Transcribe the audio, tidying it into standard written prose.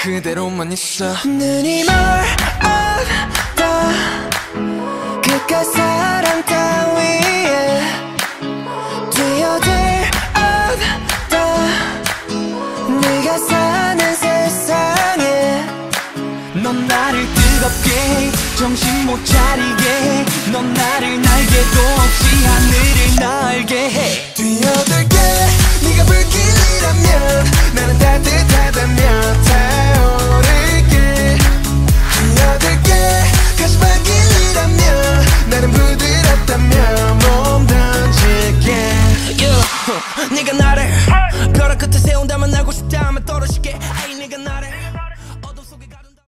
그대로만 있어. 눈이 멀었다 그깟 사랑 따위에 뛰어들었다 네가 사는 세상에. 넌 나를 뜨겁게 정신 못 차리게 넌 나를 날개도 없이 하늘을 날게 해. 뛰어들게 네가 불길이라면 나는 따뜻하다며